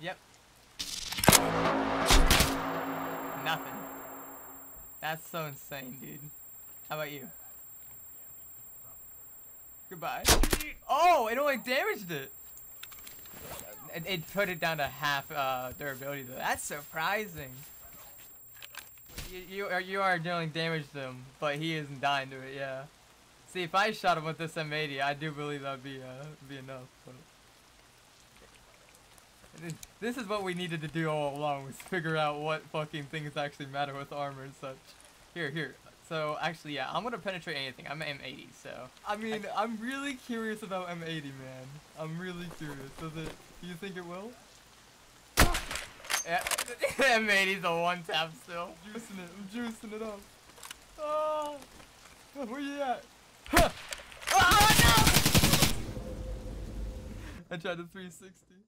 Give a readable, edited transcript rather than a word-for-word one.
Yep. Nothing. That's so insane, dude. How about you? Goodbye. Oh, it only damaged it. It put it down to half durability though. That's surprising. You are dealing damage to him, but he isn't dying to it. Yeah. See, if I shot him with this M80, I do believe that'd be enough. But this is what we needed to do all along, was figure out what fucking things actually matter with armor and such. Here. So, actually, yeah, I'm gonna penetrate anything. I'm M80, so. I mean, I'm really curious about M80, man. I'm really curious. Do you think it will? Yeah, M80's a one-tap still. I'm juicing it up. Oh, where you at? Huh. Oh, no! I tried a 360.